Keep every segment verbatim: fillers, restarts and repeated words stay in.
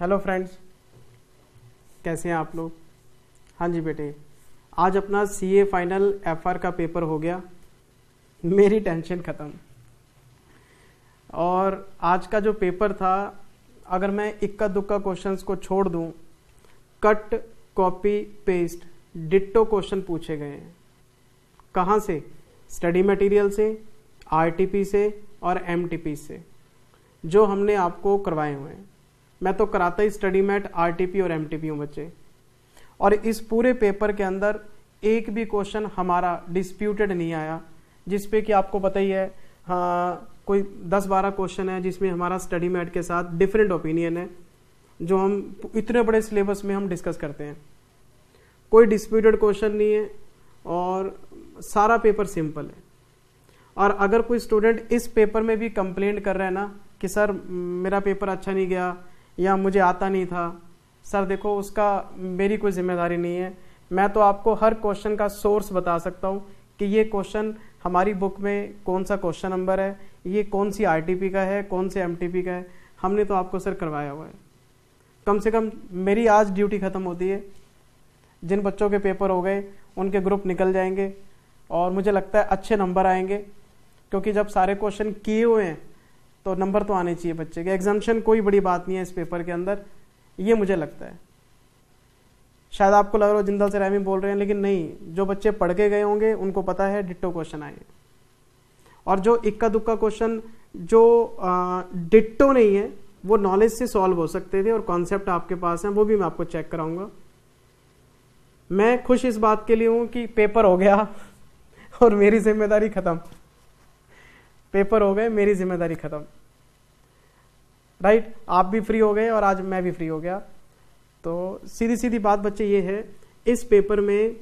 Hello friends, कैसे हैं आप लोग। हाँ जी बेटे, आज अपना सीए फाइनल एफआर का पेपर हो गया, मेरी टेंशन ख़त्म। और आज का जो पेपर था, अगर मैं इक्का दुक्का क्वेश्चंस को छोड़ दूं, cut copy paste ditto question पूछे गए हैं। कहाँ से? स्टडी मटेरियल से, आरटीपी से और एमटीपी से, जो हमने आपको करवाए हुए हैं। मैं तो कराता ही स्टडी मैट, आरटीपी और एमटीपी हूँ बच्चे। और इस पूरे पेपर के अंदर एक भी क्वेश्चन हमारा डिस्प्यूटेड नहीं आया, जिसपे कि आपको पता ही है, हाँ कोई दस बारह क्वेश्चन है जिसमें हमारा स्टडी मैट के साथ डिफरेंट ओपिनियन है, जो हम इतने बड़े सिलेबस में हम डिस्कस करते हैं। कोई डिस्प्यूटेड क्वेश्चन नहीं है और सारा पेपर सिंपल है। और अगर कोई स्टूडेंट इस पेपर में भी कंप्लेंट कर रहा है ना कि सर मेरा पेपर अच्छा नहीं गया या मुझे आता नहीं था, सर देखो उसका मेरी कोई जिम्मेदारी नहीं है। मैं तो आपको हर क्वेश्चन का सोर्स बता सकता हूँ कि ये क्वेश्चन हमारी बुक में कौन सा क्वेश्चन नंबर है, ये कौन सी आरटीपी का है, कौन से एमटीपी का है। हमने तो आपको सर करवाया हुआ है। कम से कम मेरी आज ड्यूटी ख़त्म होती है। जिन बच्चों के पेपर हो गए उनके ग्रुप निकल जाएंगे और मुझे लगता है अच्छे नंबर आएंगे, क्योंकि जब सारे क्वेश्चन किए हुए हैं तो नंबर तो आने चाहिए बच्चे के। एग्जामिशन कोई बड़ी बात नहीं है इस पेपर के अंदर, ये मुझे लगता है। शायद आपको लग रहा हो जिंदल से रहमी बोल रहे हैं, लेकिन नहीं, जो बच्चे पढ़ के गए होंगे उनको पता है डिट्टो क्वेश्चन आए। और जो इक्का दुक्का क्वेश्चन जो आ, डिट्टो नहीं है, वो नॉलेज से सॉल्व हो सकते थे और कॉन्सेप्ट आपके पास हैं, वो भी मैं आपको चेक कराऊंगा। मैं खुश इस बात के लिए हूँ कि पेपर हो गया और मेरी जिम्मेदारी खत्म। पेपर हो गए, मेरी जिम्मेदारी खत्म, राइट right? आप भी फ्री हो गए और आज मैं भी फ्री हो गया। तो सीधी सीधी बात बच्चे ये है, इस पेपर में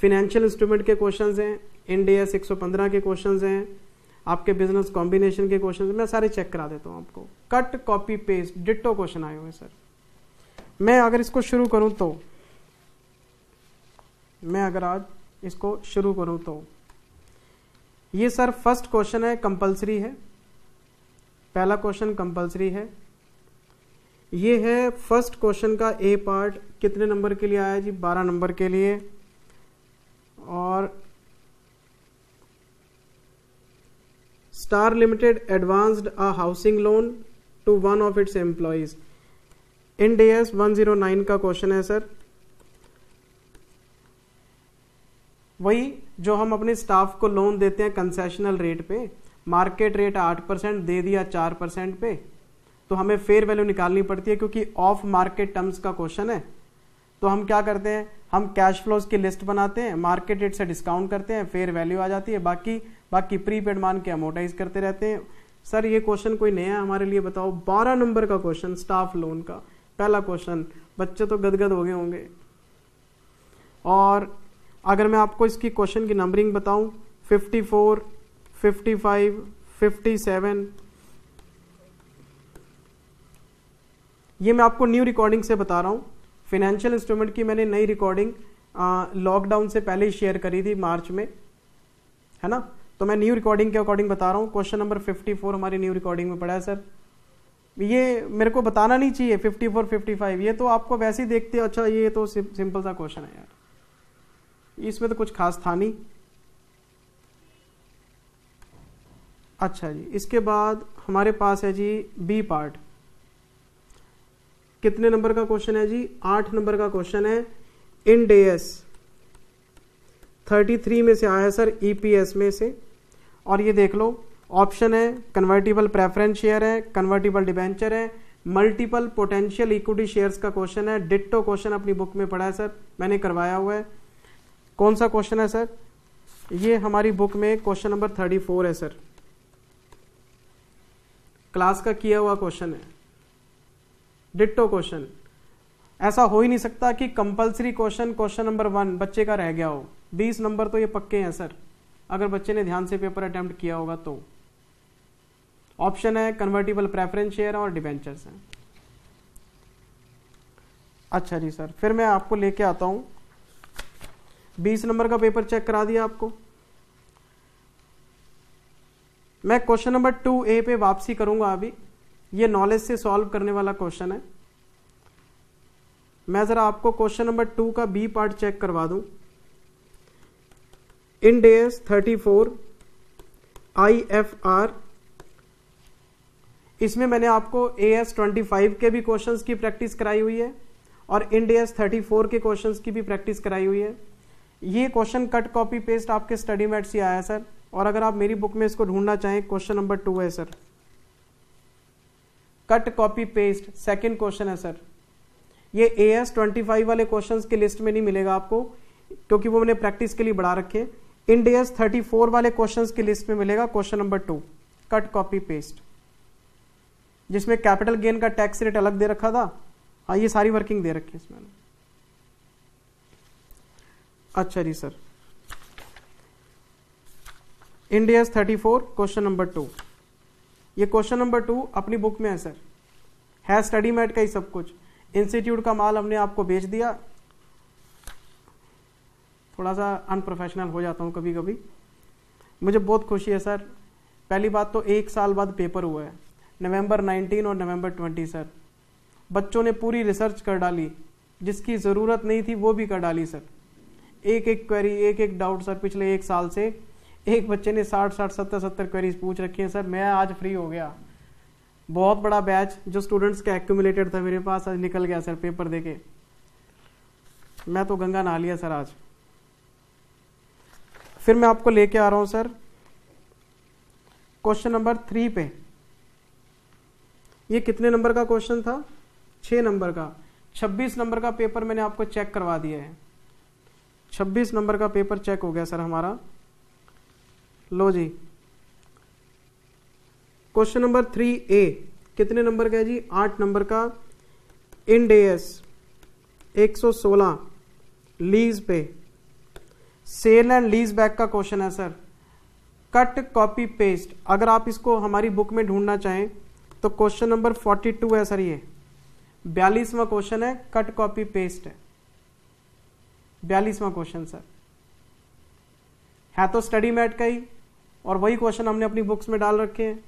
फिनेंशियल इंस्ट्रूमेंट के क्वेश्चंस हैं, आई एन डी एस एक सौ पंद्रह के क्वेश्चंस हैं, आपके बिजनेस कॉम्बिनेशन के क्वेश्चंस। मैं सारे चेक करा देता हूँ आपको। Cut copy paste ditto question आए हुए सर। मैं अगर इसको शुरू करूँ तो मैं अगर आज इसको शुरू करूँ तो ये सर फर्स्ट क्वेश्चन है, कंपलसरी है। पहला क्वेश्चन कंपलसरी है। ये है फर्स्ट क्वेश्चन का ए पार्ट। कितने नंबर के लिए आया जी? बारह नंबर के लिए। और star limited advanced a housing loan to one of its employees. I N D S एक सौ नौ का क्वेश्चन है सर। वही जो हम अपने स्टाफ को लोन देते हैं कंसेशनल रेट पे, मार्केट रेट आठ परसेंट दे दिया चार परसेंट पे, तो हमें फेयर वैल्यू निकालनी पड़ती है, क्योंकि ऑफ मार्केट टर्म्स का क्वेश्चन है। तो हम क्या करते हैं, हम कैश फ्लोज की लिस्ट बनाते हैं, मार्केट रेट से डिस्काउंट करते हैं, फेयर वैल्यू आ जाती है, बाकी बाकी प्रीपेड मान के अमोटाइज करते रहते हैं। सर ये क्वेश्चन कोई नया है हमारे लिए, बताओ। बारह नंबर का क्वेश्चन स्टाफ लोन का पहला क्वेश्चन, बच्चे तो गदगद हो गए होंगे। और अगर मैं आपको इसकी क्वेश्चन की नंबरिंग बताऊं, चौवन, पचपन, सत्तावन, ये मैं आपको न्यू रिकॉर्डिंग से बता रहा हूं। फिनेंशियल इंस्ट्रूमेंट की मैंने नई रिकॉर्डिंग लॉकडाउन से पहले ही शेयर करी थी मार्च में, है ना, तो मैं न्यू रिकॉर्डिंग के अकॉर्डिंग बता रहा हूं। क्वेश्चन नंबर चौवन हमारी न्यू रिकॉर्डिंग में पड़ा है सर। ये मेरे को बताना नहीं चाहिए चौवन, पचपन, ये तो आपको वैसे ही देखते अच्छा ये तो सिंपल सा क्वेश्चन है यार, इसमें तो कुछ खास था नहीं। अच्छा जी, इसके बाद हमारे पास है जी बी पार्ट। कितने नंबर का क्वेश्चन है जी? आठ नंबर का क्वेश्चन है। आई एन डी एस तैंतीस में से आया सर, ई पी एस में से। और ये देख लो, ऑप्शन है, कन्वर्टिबल प्रेफरेंस शेयर है, कन्वर्टिबल डिबेंचर है, मल्टीपल पोटेंशियल इक्विटी शेयर्स का क्वेश्चन है। डिट्टो क्वेश्चन अपनी बुक में पढ़ा है सर, मैंने करवाया हुआ है। कौन सा क्वेश्चन है सर? ये हमारी बुक में क्वेश्चन नंबर थर्टी फोर है सर, क्लास का किया हुआ क्वेश्चन है, डिट्टो क्वेश्चन। ऐसा हो ही नहीं सकता कि compulsory question question number one बच्चे का रह गया हो। बीस नंबर तो ये पक्के हैं सर, अगर बच्चे ने ध्यान से पेपर अटेम्प्ट किया होगा तो। ऑप्शन है, कन्वर्टिबल प्रेफरेंस शेयर और डिबेंचर्स हैं। अच्छा जी सर, फिर मैं आपको लेके आता हूँ। बीस नंबर का पेपर चेक करा दिया आपको। मैं क्वेश्चन नंबर टू ए पे वापसी करूंगा अभी। ये नॉलेज से सॉल्व करने वाला क्वेश्चन है। मैं ज़रा आपको क्वेश्चन नंबर टू का बी पार्ट चेक करवा दूं। IND S thirty four I F R, इसमें मैंने आपको एएस ट्वेंटी फाइव के भी क्वेश्चंस की प्रैक्टिस कराई हुई है और आईएनडी एस थर्टी फोर के क्वेश्चंस की भी प्रैक्टिस कराई हुई है। ये क्वेश्चन कट कॉपी पेस्ट आपके स्टडी मैट से आया है सर, और अगर आप मेरी बुक में इसको ढूंढना चाहें क्वेश्चन नंबर टू है sir, cut copy paste second question है सर। ये एएस ट्वेंटी फाइव वाले क्वेश्चंस की लिस्ट में नहीं मिलेगा आपको, क्योंकि वो मैंने प्रैक्टिस के लिए बढ़ा रखे हैं। आईएनडी एस थर्टी फोर वाले क्वेश्चंस की लिस्ट में मिलेगा question number two cut copy paste, जिसमें कैपिटल गेन का टैक्स रेट अलग दे रखा था। हाँ, ये सारी वर्किंग दे रखी है इसमें। अच्छा जी sir, IND S thirty four question number two, ये क्वेश्चन नंबर टू अपनी बुक में है सर, है स्टडी मैट का ही सब कुछ। इंस्टीट्यूट का माल हमने आपको बेच दिया, थोड़ा सा अनप्रोफेशनल हो जाता हूँ कभी कभी। मुझे बहुत खुशी है सर, पहली बात तो एक साल बाद पेपर हुआ है, नवंबर नाइनटीन और नवंबर ट्वेंटी सर। बच्चों ने पूरी रिसर्च कर डाली, जिसकी ज़रूरत नहीं थी वो भी कर डाली सर। एक एक क्वेरी, एक एक डाउट सर, पिछले एक साल से एक बच्चे ने साठ साठ सत्तर सत्तर क्वेरीज पूछ रखी हैं सर। मैं आज फ्री हो गया, बहुत बड़ा बैच जो स्टूडेंट्स का एक्यूमुलेटेड था मेरे पास आज निकल गया सर, पेपर देके मैं तो गंगा नहा लिया सर आज। फिर मैं आपको लेके आ रहा हूं सर क्वेश्चन नंबर थ्री पे। ये कितने नंबर का क्वेश्चन था? छः नंबर का। छब्बीस नंबर का पेपर मैंने आपको चेक करवा दिया है, छब्बीस नंबर का पेपर चेक हो गया सर हमारा। लो जी, क्वेश्चन नंबर थ्री ए कितने नंबर का है जी? आठ नंबर का। आईएनडी एस एक सौ सोलह लीज पे, सेल एंड लीज बैक का क्वेश्चन है सर, कट कॉपी पेस्ट। अगर आप इसको हमारी बुक में ढूंढना चाहें तो क्वेश्चन नंबर बयालीस है सर, ये बयालीसवां क्वेश्चन है, कट कॉपी पेस्ट है बयालीसवां क्वेश्चन सर। है तो स्टडी मैट का ही और वही क्वेश्चन हमने अपनी बुक्स में डाल रखे हैं।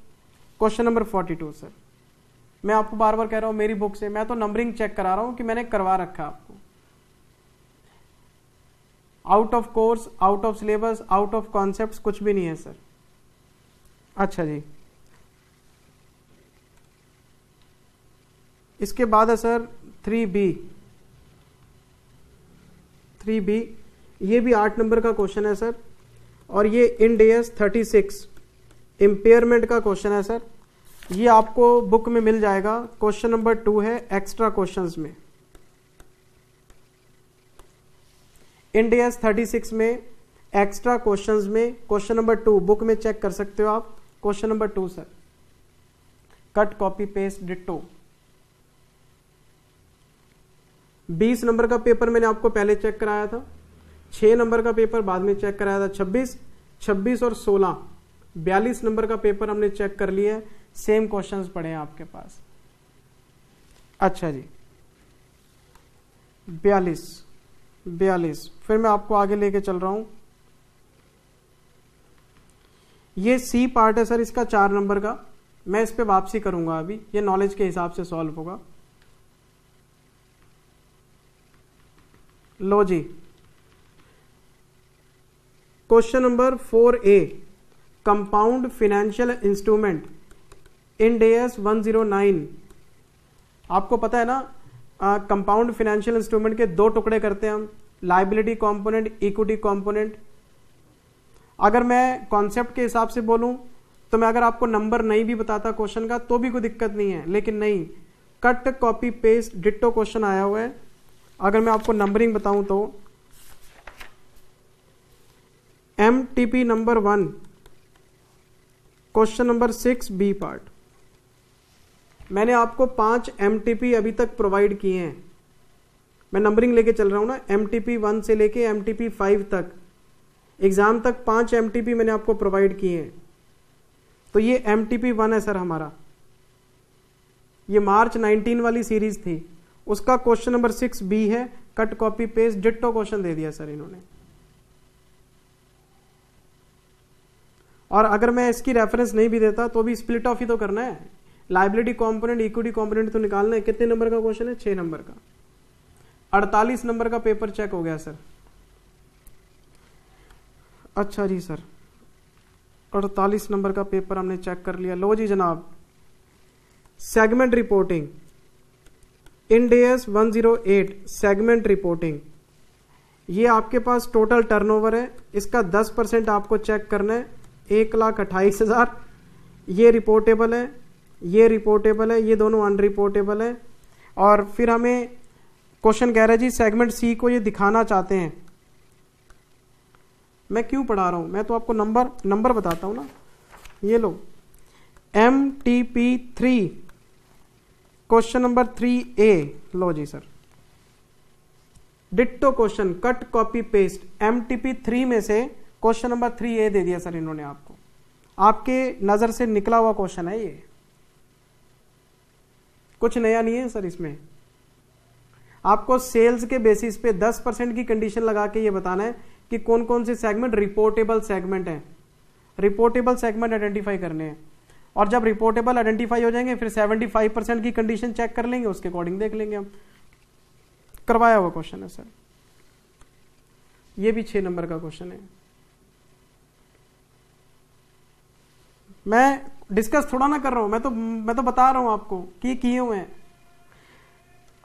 क्वेश्चन नंबर बयालीस सर, मैं आपको बार बार कह रहा हूँ मेरी बुक से, मैं तो नंबरिंग चेक करा रहा हूँ कि मैंने करवा रखा आपको। Out of course, out of syllabus, out of concepts कुछ भी नहीं है सर। अच्छा जी, इसके बाद है sir three B. Three B ये भी आठ नंबर का क्वेश्चन है सर, और ये IND S thirty six impairment का क्वेश्चन है सर। ये आपको बुक में मिल जाएगा, क्वेश्चन नंबर टू है एक्स्ट्रा क्वेश्चंस में। आईएनडी एस थर्टी सिक्स में एक्स्ट्रा क्वेश्चंस में क्वेश्चन नंबर टू बुक में चेक कर सकते हो आप, question number two sir, cut copy paste ditto. बीस नंबर का पेपर मैंने आपको पहले चेक कराया था, छह नंबर का पेपर बाद में चेक कराया था। छब्बीस, छब्बीस और सोलह, बयालीस नंबर का पेपर हमने चेक कर लिया है, सेम क्वेश्चंस पड़े हैं आपके पास। अच्छा जी, बयालीस बयालीस फिर मैं आपको आगे लेके चल रहा हूं। ये सी पार्ट है सर इसका, चार नंबर का। मैं इस पे वापसी करूंगा अभी, ये नॉलेज के हिसाब से सॉल्व होगा। लो जी, question number four A compound financial instrument, IND S one zero nine. आपको पता है ना, कंपाउंड फिनेंशियल इंस्ट्रूमेंट के दो टुकड़े करते हैं हम, लायबिलिटी कंपोनेंट, इक्विटी कंपोनेंट। अगर मैं कॉन्सेप्ट के हिसाब से बोलूं तो मैं अगर आपको नंबर नहीं भी बताता क्वेश्चन का तो भी कोई दिक्कत नहीं है, लेकिन नहीं, cut copy paste ditto question आया हुआ है। अगर मैं आपको नंबरिंग बताऊं तो M T P number one, question number six B part. मैंने आपको पांच एम टी पी अभी तक प्रोवाइड किए हैं, मैं नंबरिंग लेके चल रहा हूं ना, एम टी पी वन से लेके एम टी पी फाइव तक, एग्जाम तक पांच एम टी पी मैंने आपको प्रोवाइड किए हैं। तो ये एम टी पी वन है सर हमारा, ये मार्च नाइनटीन वाली सीरीज थी, उसका क्वेश्चन नंबर सिक्स बी है, cut copy paste ditto question दे दिया सर इन्होंने। और अगर मैं इसकी रेफरेंस नहीं भी देता तो भी स्प्लिट ऑफ ही तो करना है, लायबिलिटी कंपोनेंट, इक्विटी कंपोनेंट तो निकालना है। कितने नंबर का क्वेश्चन है? छह नंबर का। अड़तालीस नंबर का पेपर चेक हो गया सर। अच्छा जी सर, अड़तालीस नंबर का पेपर हमने चेक कर लिया। लो जी जनाब, segment reporting, I N D A S one zero eight segment reporting, ये आपके पास टोटल टर्नओवर है, इसका दस परसेंट आपको चेक करना है, एक लाख अट्ठाईस हज़ार। ये रिपोर्टेबल है, ये रिपोर्टेबल है, ये दोनों अनरिपोर्टेबल है। और फिर हमें क्वेश्चन कह रहा है जी सेगमेंट सी को ये दिखाना चाहते हैं। मैं क्यों पढ़ा रहा हूँ, मैं तो आपको नंबर नंबर बताता हूँ ना। ये लो M T P three question number three A. लो जी sir, ditto question, cut copy paste, M T P three में से क्वेश्चन नंबर थ्री ए दे दिया सर इन्होंने आपको, आपके नजर से निकला हुआ क्वेश्चन है ये, कुछ नया नहीं है सर इसमें। आपको सेल्स के बेसिस पे दस परसेंट की कंडीशन लगा के ये बताना है कि कौन कौन से सेगमेंट रिपोर्टेबल सेगमेंट है, रिपोर्टेबल सेगमेंट आइडेंटिफाई करने हैं। और जब रिपोर्टेबल आइडेंटिफाई हो जाएंगे फिर पचहत्तर परसेंट की कंडीशन चेक कर लेंगे, उसके अकॉर्डिंग देख लेंगे हम। करवाया हुआ क्वेश्चन है सर, ये भी छह नंबर का क्वेश्चन है। मैं डिस्कस थोड़ा ना कर रहा हूं, मैं तो मैं तो बता रहा हूं आपको कि किए हुए हैं।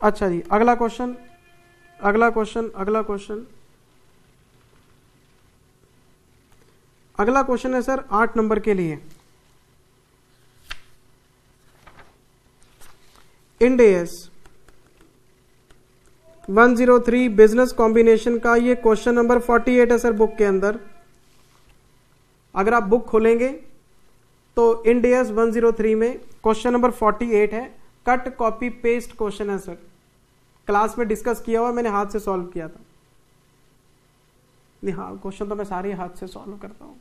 अच्छा जी, अगला क्वेश्चन, अगला क्वेश्चन, अगला क्वेश्चन, अगला क्वेश्चन है सर आठ नंबर के लिए। I N D A S one zero three business combination का ये क्वेश्चन नंबर अड़तालीस है सर बुक के अंदर। अगर आप बुक खोलेंगे तो I N D A S one zero three में क्वेश्चन नंबर अड़तालीस है, कट कॉपी पेस्ट क्वेश्चन है सर, क्लास में डिस्कस किया हुआ, मैंने हाथ से सॉल्व किया था। नहीं हाँ, क्वेश्चन तो मैं सारे हाथ से सॉल्व करता हूँ।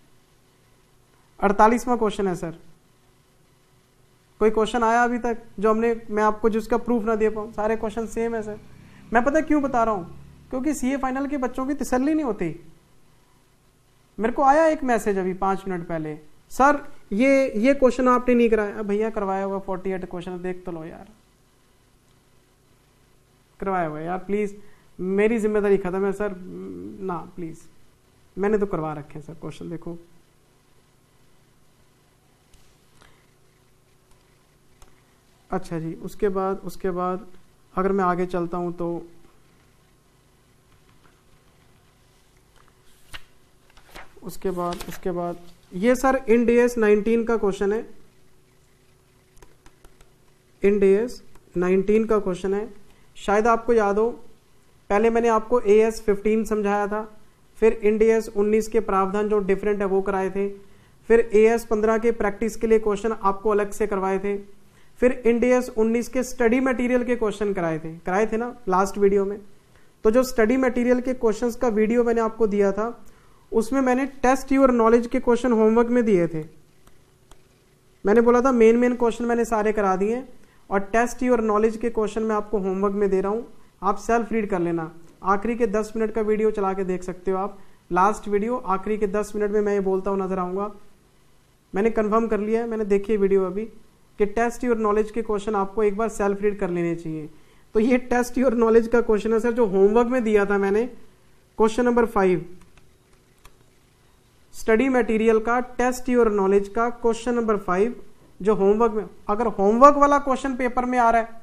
अड़तालीसवां क्वेश्चन है सर, कोई क्वेश्चन आया अभी तक जो हमने, मैं आपको जिसका प्रूफ ना दे पाऊँ, सारे क्वेश्चन सेम है सर। मैं पता क्यों बता रहा हूँ, क्योंकि सीए फाइनल के बच्चों की तसल्ली नहीं होती। मेरे को आया एक मैसेज अभी पाँच मिनट पहले, सर ये ये क्वेश्चन आपने नहीं कराया। भैया करवाया हुआ अड़तालीस क्वेश्चन, देख तो लो यार, करवाया हुआ यार, प्लीज़ मेरी जिम्मेदारी खत्म है सर ना, प्लीज़ मैंने तो करवा रखे हैं सर क्वेश्चन। देखो अच्छा जी, उसके बाद उसके बाद अगर मैं आगे चलता हूं तो उसके बाद उसके बाद ये sir I N D A S nineteen का क्वेश्चन है, I N D A S nineteen का क्वेश्चन है। शायद आपको याद हो, पहले मैंने आपको A S फिफ्टीन समझाया था, फिर I N D A S उन्नीस के प्रावधान जो डिफरेंट है वो कराए थे, फिर A S पंद्रह के प्रैक्टिस के लिए क्वेश्चन आपको अलग से करवाए थे, फिर I N D A S उन्नीस के स्टडी मटेरियल के क्वेश्चन कराए थे कराए थे ना लास्ट वीडियो में। तो जो स्टडी मटेरियल के क्वेश्चंस का वीडियो मैंने आपको दिया था, उसमें मैंने टेस्ट योर नॉलेज के क्वेश्चन होमवर्क में दिए थे। मैंने बोला था मेन मेन क्वेश्चन मैंने सारे करा दिए, और टेस्ट योर नॉलेज के क्वेश्चन मैं आपको होमवर्क में दे रहा हूँ, आप सेल्फ रीड कर लेना। आखिरी के दस मिनट का वीडियो चला के देख सकते हो आप, लास्ट वीडियो आखिरी के दस मिनट में मैं ये बोलता हूँ नजर आऊँगा। मैंने कन्फर्म कर लिया है, मैंने देखी वीडियो अभी, कि टेस्ट योर नॉलेज के क्वेश्चन आपको एक बार सेल्फ रीड कर लेने चाहिए। तो ये टेस्ट योर नॉलेज का क्वेश्चन है सर जो होमवर्क में दिया था मैंने, question number five, study material का टेस्ट योर नॉलेज का क्वेश्चन नंबर फाइव जो होमवर्क में। अगर होमवर्क वाला क्वेश्चन पेपर में आ रहा है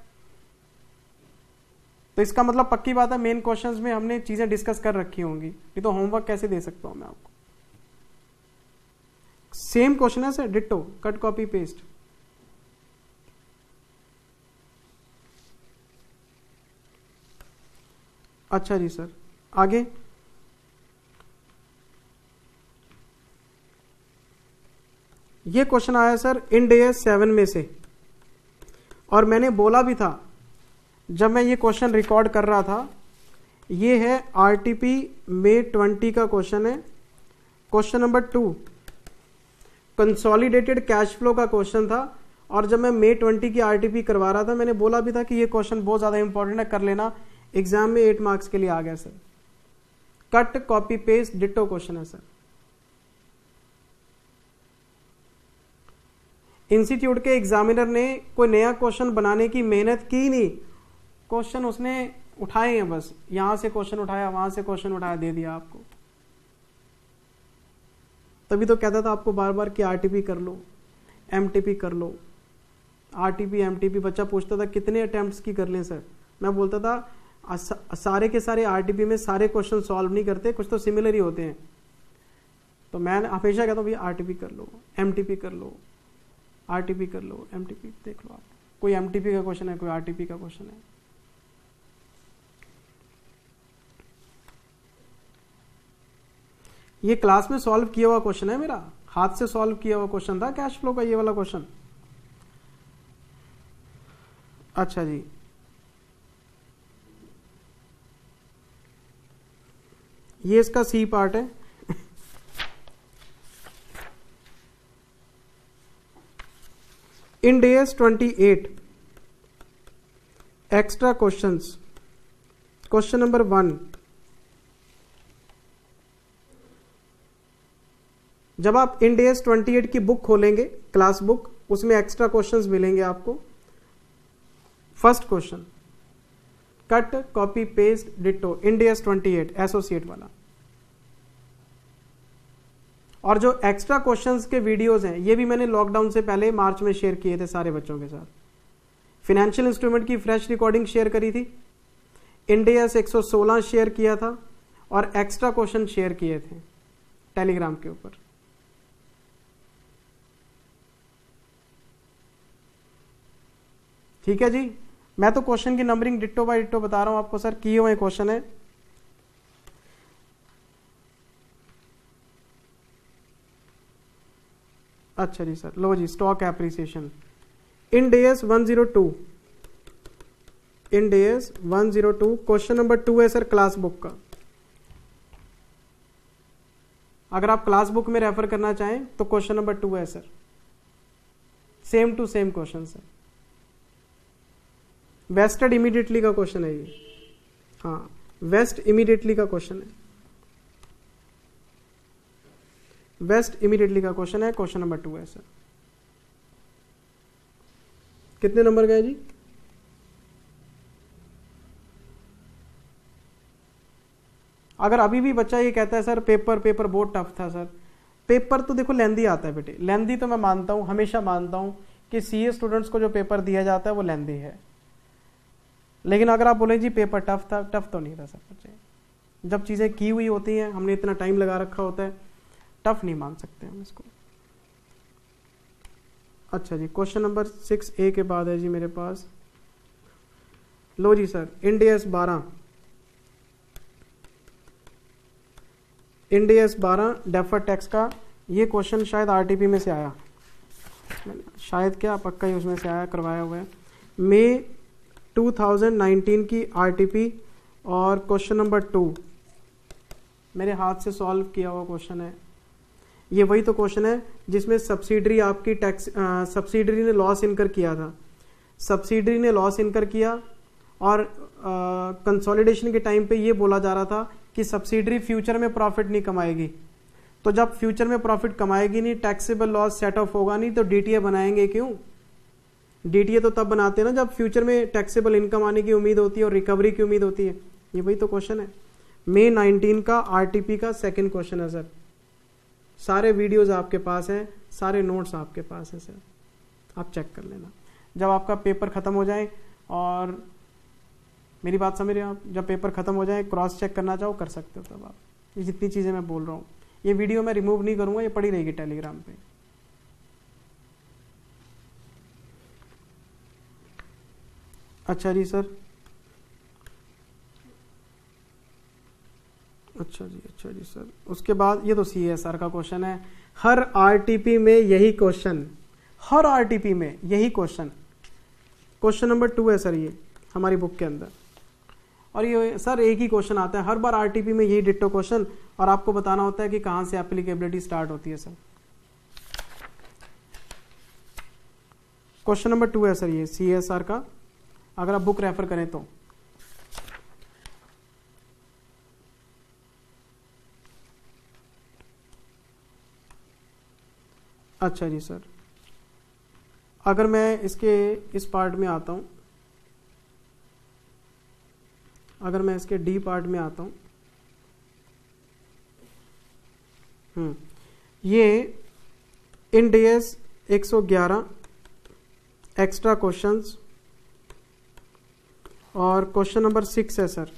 तो इसका मतलब पक्की बात है मेन क्वेश्चंस में हमने चीजें डिस्कस कर रखी होंगी, नहीं तो होमवर्क कैसे दे सकता हूं मैं आपको। सेम क्वेश्चन है sir, ditto, cut copy paste. अच्छा जी सर, आगे ये क्वेश्चन आया sir I N D A S seven में से, और मैंने बोला भी था जब मैं ये क्वेश्चन रिकॉर्ड कर रहा था। ये है आरटीपी मई ट्वेंटी का क्वेश्चन है, question number two, consolidated cash flow का क्वेश्चन था। और जब मैं मई ट्वेंटी की आरटीपी करवा रहा था, मैंने बोला भी था कि ये क्वेश्चन बहुत ज़्यादा इंपॉर्टेंट है, कर लेना, एग्जाम में एट मार्क्स के लिए आ गया sir. Cut copy paste ditto question है सर। इंस्टीट्यूट के एग्जामिनर ने कोई नया क्वेश्चन बनाने की मेहनत की नहीं, क्वेश्चन उसने उठाए हैं बस, यहाँ से क्वेश्चन उठाया, वहाँ से क्वेश्चन उठाया, दे दिया आपको। तभी तो कहता था आपको बार बार कि आरटीपी कर लो, एमटीपी कर लो, आरटीपी एमटीपी। बच्चा पूछता था कितने अटेम्प्ट्स की कर लें सर, मैं बोलता था सारे के सारे आरटीपी में सारे क्वेश्चन सॉल्व नहीं करते, कुछ तो सिमिलर ही होते हैं। तो मैं हमेशा कहता हूँ भैया आरटीपी कर लो, एमटीपी कर लो, आरटीपी कर लो, एमटीपी। देख लो आप, कोई एमटीपी का क्वेश्चन है, कोई आरटीपी का क्वेश्चन है। ये क्लास में सॉल्व किया हुआ क्वेश्चन है मेरा, हाथ से सॉल्व किया हुआ क्वेश्चन था कैश फ्लो का, ये वाला क्वेश्चन। अच्छा जी, ये इसका सी पार्ट है। Ind AS twenty eight extra questions. Question number one, जब आप इंड एस अट्ठाईस की बुक खोलेंगे, क्लास बुक, उसमें एक्स्ट्रा क्वेश्चंस मिलेंगे आपको। First question cut copy paste ditto, Ind S अट्ठाईस एसोसिएट वाला। और जो एक्स्ट्रा क्वेश्चंस के वीडियोस हैं, ये भी मैंने लॉकडाउन से पहले मार्च में शेयर किए थे सारे बच्चों के साथ। फिनेंशियल इंस्ट्रूमेंट की फ्रेश रिकॉर्डिंग शेयर करी थी, इंड एस एक सौ सोलह शेयर किया था और एक्स्ट्रा क्वेश्चन शेयर किए थे टेलीग्राम के ऊपर। ठीक है जी, मैं तो क्वेश्चन की नंबरिंग डिट्टो बाय डिट्टो बता रहा हूं आपको सर, किए हुए क्वेश्चन है। अच्छा जी सर, लो जी stock appreciation, Ind S one zero two, Ind S one zero two question number two है सर क्लास बुक का। अगर आप क्लास बुक में रेफर करना चाहें तो क्वेश्चन नंबर टू है sir, same to same question sir, vested immediately का क्वेश्चन है ये। हाँ, वेस्ट इमीडिएटली का क्वेश्चन है, वेस्ट इमीडिएटली का क्वेश्चन है, क्वेश्चन नंबर टू है सर। कितने नंबर गए जी? अगर अभी भी बच्चा ये कहता है सर पेपर पेपर बहुत टफ था सर, पेपर तो देखो लेंदी आता है बेटे, लेंदी तो मैं मानता हूँ, हमेशा मानता हूँ कि सीए स्टूडेंट्स को जो पेपर दिया जाता है वो लेंदी है। लेकिन अगर आप बोले जी पेपर टफ था, टफ तो नहीं था सर बच्चे, जब चीज़ें की हुई होती हैं, हमने इतना टाइम लगा रखा होता है, टफ नहीं मान सकते हम इसको। अच्छा जी, क्वेश्चन नंबर सिक्स ए के बाद है जी मेरे पास। लो जी सर, इंड एस बारह, इंड एस बारह डेफर्ड टैक्स का। ये क्वेश्चन शायद आरटीपी में से आया, शायद क्या पक्का ही उसमें से आया, करवाया हुआ है मई टू थाउज़ेंड नाइनटीन की आरटीपी। और क्वेश्चन नंबर टू मेरे हाथ से सॉल्व किया हुआ क्वेश्चन है। ये वही तो क्वेश्चन है जिसमें सब्सिडरी आपकी टैक्स, सब्सिडरी ने लॉस इनकर किया था, सब्सिडरी ने लॉस इनकर किया और कंसोलिडेशन के टाइम पे ये बोला जा रहा था कि सब्सिडरी फ्यूचर में प्रॉफिट नहीं कमाएगी। तो जब फ्यूचर में प्रॉफिट कमाएगी नहीं, टैक्सेबल लॉस सेट ऑफ होगा नहीं, तो डीटीए बनाएंगे क्यों? डीटीए तो तब बनाते हैं ना जब फ्यूचर में टैक्सेबल इनकम आने की उम्मीद होती है और रिकवरी की उम्मीद होती है। ये वही तो क्वेश्चन है, मई नाइनटीन का आरटीपी का सेकंड क्वेश्चन है सर। सारे वीडियोस आपके पास हैं, सारे नोट्स आपके पास हैं सर, आप चेक कर लेना जब आपका पेपर ख़त्म हो जाए। और मेरी बात समझ रहे हो आप, जब पेपर ख़त्म हो जाए, क्रॉस चेक करना चाहो कर सकते हो तब आप। ये जितनी चीज़ें मैं बोल रहा हूँ, ये वीडियो मैं रिमूव नहीं करूँगा, ये पड़ी रहेगी टेलीग्राम पर। अच्छा जी सर, अच्छा जी, अच्छा जी सर। उसके बाद ये तो सीएसआर का क्वेश्चन है। हर आरटीपी में यही क्वेश्चन, हर आरटीपी में यही क्वेश्चन, क्वेश्चन नंबर टू है सर ये हमारी बुक के अंदर। और ये सर एक ही क्वेश्चन आता है हर बार आरटीपी में, यही डिट्टो क्वेश्चन। और आपको बताना होता है कि कहाँ से एप्लीकेबिलिटी स्टार्ट होती है सर। क्वेश्चन नंबर टू है सर ये सीएसआर का, अगर आप बुक रेफर करें तो। अच्छा जी सर, अगर मैं इसके इस पार्ट में आता हूं, अगर मैं इसके डी पार्ट में आता हूँ, हम्म ये I N D A S एक सौ ग्यारह एक्स्ट्रा क्वेश्चंस और क्वेश्चन नंबर सिक्स है sir.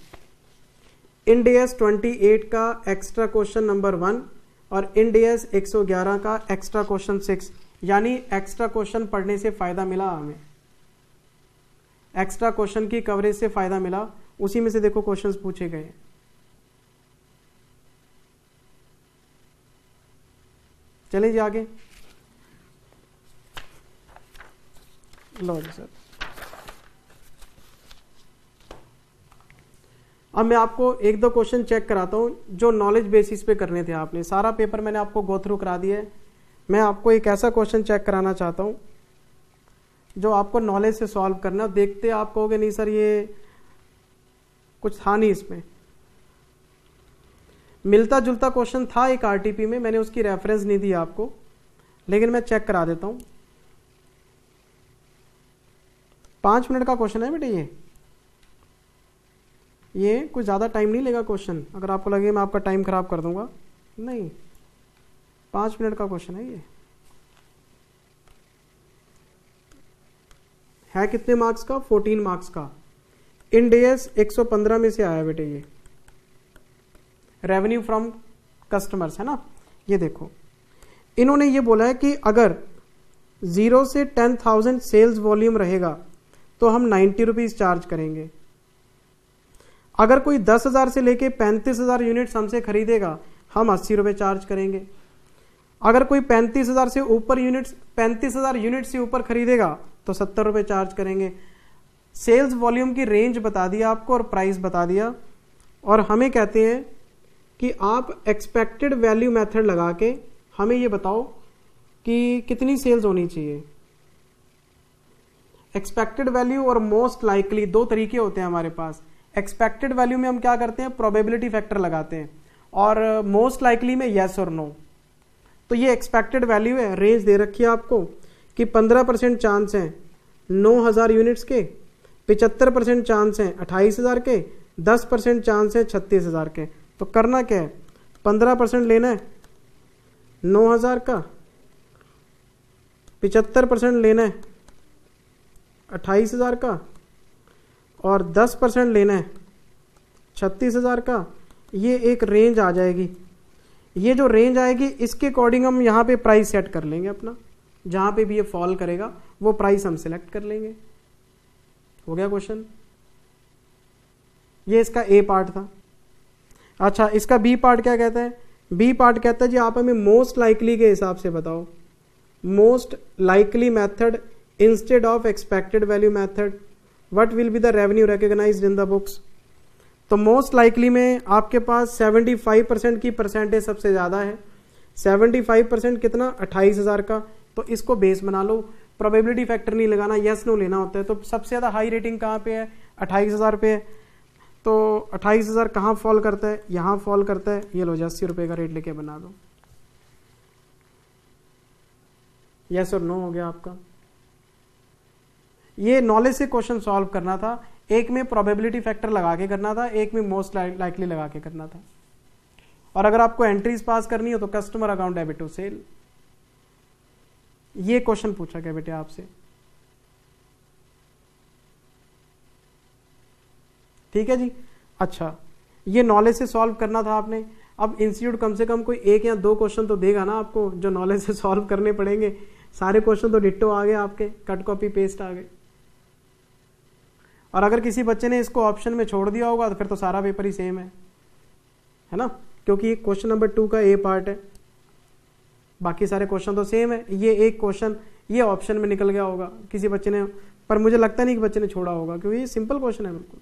I N D A S अट्ठाईस का एक्स्ट्रा क्वेश्चन नंबर वन और I N D A S एक सौ ग्यारह का एक्स्ट्रा क्वेश्चन सिक्स, यानी एक्स्ट्रा क्वेश्चन पढ़ने से फायदा मिला हमें, एक्स्ट्रा क्वेश्चन की कवरेज से फायदा मिला। उसी में से देखो क्वेश्चंस पूछे गए, चले जी आगे। लो जी सर, अब मैं आपको एक दो क्वेश्चन चेक कराता हूं जो नॉलेज बेसिस पे करने थे आपने। सारा पेपर मैंने आपको गो थ्रू करा दिया है, मैं आपको एक ऐसा क्वेश्चन चेक कराना चाहता हूं जो आपको नॉलेज से सॉल्व करना। देखते आप कहोगे नहीं सर ये कुछ था नहीं इसमें, मिलता जुलता क्वेश्चन था एक आरटीपी में, मैंने उसकी रेफरेंस नहीं दी आपको, लेकिन मैं चेक करा देता हूं। पांच मिनट का क्वेश्चन है बेटे ये, ये कुछ ज़्यादा टाइम नहीं लेगा क्वेश्चन। अगर आपको लगे मैं आपका टाइम खराब कर दूंगा, नहीं, पांच मिनट का क्वेश्चन है ये। है कितने मार्क्स का? फोर्टीन मार्क्स का। I N D A S एक सौ पंद्रह में से आया बेटे ये, रेवेन्यू फ्रॉम कस्टमर्स है ना। ये देखो इन्होंने ये बोला है कि अगर जीरो से टेन थाउजेंड सेल्स वॉल्यूम रहेगा तो हम नाइन्टी रुपीज चार्ज करेंगे। अगर कोई दस हजार से लेके पैंतीस हजार यूनिट्स हमसे खरीदेगा हम अस्सी रुपये चार्ज करेंगे। अगर कोई पैंतीस हजार से ऊपर यूनिट्स पैंतीस हजार यूनिट से ऊपर खरीदेगा तो सत्तर रुपये चार्ज करेंगे। सेल्स वॉल्यूम की रेंज बता दिया आपको और प्राइस बता दिया, और हमें कहते हैं कि आप एक्सपेक्टेड वैल्यू मेथड लगा के हमें ये बताओ कि कितनी सेल्स होनी चाहिए। एक्सपेक्टेड वैल्यू और मोस्ट लाइकली दो तरीके होते हैं हमारे पास। एक्सपेक्टेड वैल्यू में हम क्या करते हैं, प्रोबेबिलिटी फैक्टर लगाते हैं, और मोस्ट लाइकली में येस और नो। तो ये एक्सपेक्टेड वैल्यू है, रेंज दे रखी है आपको कि पंद्रह परसेंट चांस हैं नौ हज़ार यूनिट्स के, पिचहत्तर परसेंट चांस हैं अट्ठाईस हज़ार के, दस परसेंट चांस हैं छत्तीस हज़ार के। तो करना क्या है, पंद्रह परसेंट लेना है नौ हज़ार का, पिचहत्तर परसेंट लेना है अट्ठाईस हज़ार का, और दस परसेंट लेना है छत्तीस हज़ार का। ये एक रेंज आ जाएगी, ये जो रेंज आएगी इसके अकॉर्डिंग हम यहाँ पे प्राइस सेट कर लेंगे अपना, जहाँ पे भी ये फॉल करेगा वो प्राइस हम सिलेक्ट कर लेंगे। हो गया क्वेश्चन, ये इसका ए पार्ट था। अच्छा इसका बी पार्ट क्या कहता है? बी पार्ट कहता है जी आप हमें मोस्ट लाइकली के हिसाब से बताओ, most likely method instead of expected value method, what will be the revenue recognised in the books. तो मोस्ट लाइकली में आपके पास पचहत्तर परसेंट की परसेंटेज सबसे ज़्यादा है, पचहत्तर परसेंट कितना, अट्ठाईस हज़ार का। तो इसको बेस बना लो, प्रोबेबिलिटी फैक्टर नहीं लगाना, यस नो लेना होता है। तो सबसे ज़्यादा हाई रेटिंग कहाँ पे है, अट्ठाईस हज़ार पे है। तो अट्ठाईस हज़ार कहाँ फॉल करता है, यहाँ फॉल करता है। ये लो जी अस्सी रुपये का रेट लेके बना दो, यस और नो हो गया आपका। ये नॉलेज से क्वेश्चन सॉल्व करना था, एक में प्रोबेबिलिटी फैक्टर लगा के करना था, एक में मोस्ट लाइकली लगा के करना था। और अगर आपको एंट्रीज पास करनी हो तो customer account debit to sale, ये क्वेश्चन पूछा गया बेटे आपसे, ठीक है जी। अच्छा ये नॉलेज से सॉल्व करना था आपने। अब इंस्टीट्यूट कम से कम कोई एक या दो क्वेश्चन तो देगा ना आपको जो नॉलेज से सॉल्व करने पड़ेंगे। सारे क्वेश्चन तो डिट्टो आ गए आपके, कट कॉपी पेस्ट आ गए। और अगर किसी बच्चे ने इसको ऑप्शन में छोड़ दिया होगा तो फिर तो सारा पेपर ही सेम है, है ना, क्योंकि क्वेश्चन नंबर टू का ए पार्ट है, बाकी सारे क्वेश्चन तो सेम है। ये एक क्वेश्चन ये ऑप्शन में निकल गया होगा किसी बच्चे ने, पर मुझे लगता नहीं कि बच्चे ने छोड़ा होगा क्योंकि ये सिंपल क्वेश्चन है बिल्कुल।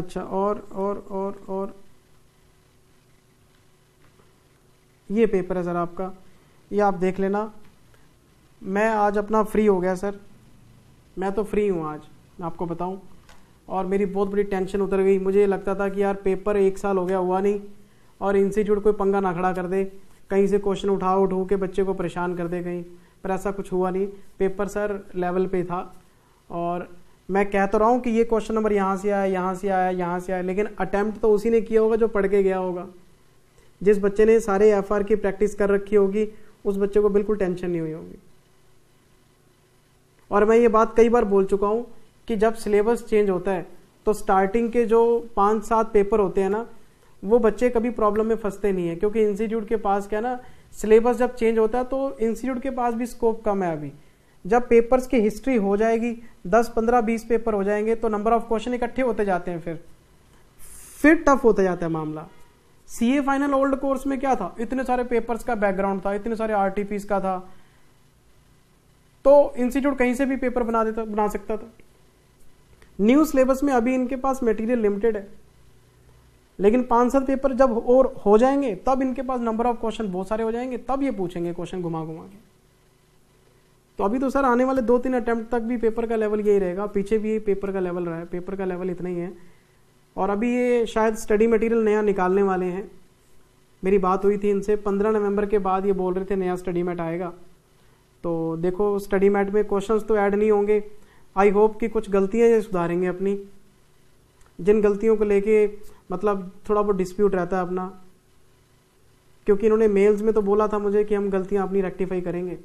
अच्छा और और और और ये पेपर है सर आपका, ये आप देख लेना। मैं आज अपना फ्री हो गया सर, मैं तो फ्री हूँ आज, मैं आपको बताऊँ, और मेरी बहुत बड़ी टेंशन उतर गई। मुझे लगता था कि यार पेपर एक साल हो गया हुआ नहीं, और इंस्टीट्यूट कोई पंगा ना खड़ा कर दे, कहीं से क्वेश्चन उठाओ उठू के बच्चे को परेशान कर दे कहीं, पर ऐसा कुछ हुआ नहीं। पेपर सर लेवल पे था और मैं कह तो रहा हूँ कि ये क्वेश्चन नंबर यहाँ से आया यहाँ से आया यहाँ से आया, लेकिन अटैम्प्ट तो उसी ने किया होगा जो पढ़ के गया होगा। जिस बच्चे ने सारे एफ आर की प्रैक्टिस कर रखी होगी उस बच्चे को बिल्कुल टेंशन नहीं हुई होगी। और मैं ये बात कई बार बोल चुका हूँ कि जब सिलेबस चेंज होता है तो स्टार्टिंग के जो पाँच सात पेपर होते हैं ना, वो बच्चे कभी प्रॉब्लम में फंसते नहीं है, क्योंकि इंस्टीट्यूट के पास क्या ना, सिलेबस जब चेंज होता है तो इंस्टीट्यूट के पास भी स्कोप कम है। अभी जब पेपर्स की हिस्ट्री हो जाएगी, दस पंद्रह बीस पेपर हो जाएंगे, तो नंबर ऑफ क्वेश्चन इकट्ठे होते जाते हैं, फिर फिर टफ होता जाता है मामला। सीए फाइनल ओल्ड कोर्स में क्या था, इतने सारे पेपर्स का बैकग्राउंड था, इतने सारे आरटीपीस का था, तो इंस्टीट्यूट कहीं से भी पेपर बना देता बना सकता था। न्यू सिलेबस में अभी इनके पास मटेरियल लिमिटेड है, लेकिन पांच सात पेपर जब और हो जाएंगे तब इनके पास नंबर ऑफ क्वेश्चन बहुत सारे हो जाएंगे, तब ये पूछेंगे क्वेश्चन घुमा घुमा के। तो अभी तो सर आने वाले दो तीन अटेम्प्ट तक भी पेपर का लेवल यही रहेगा, पीछे भी पेपर का लेवल रहा है, पेपर का लेवल इतना ही है। और अभी ये शायद स्टडी मटेरियल नया निकालने वाले हैं, मेरी बात हुई थी इनसे, पंद्रह नवंबर के बाद ये बोल रहे थे नया स्टडी मैट आएगा। तो देखो स्टडी मैट में क्वेश्चंस तो ऐड नहीं होंगे, आई होप कि कुछ गलतियाँ ये सुधारेंगे अपनी, जिन गलतियों को लेके मतलब थोड़ा बहुत डिस्प्यूट रहता है अपना, क्योंकि इन्होंने मेल्स में तो बोला था मुझे कि हम गलतियाँ अपनी रेक्टिफाई करेंगे।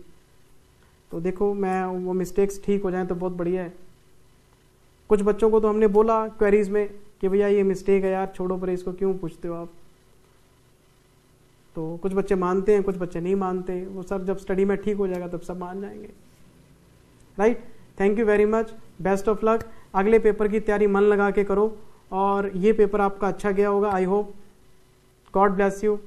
तो देखो मैं वो मिस्टेक्स ठीक हो जाएं तो बहुत बढ़िया है। कुछ बच्चों को तो हमने बोला क्वेरीज में कि भैया ये मिस्टेक है यार, छोड़ो पर, इसको क्यों पूछते हो आप। तो कुछ बच्चे मानते हैं, कुछ बच्चे नहीं मानते, वो सब जब स्टडी में ठीक हो जाएगा तब सब मान जाएंगे। Right, thank you very much, best of luck. अगले पेपर की तैयारी मन लगा के करो, और ये पेपर आपका अच्छा गया होगा, I hope. God bless you.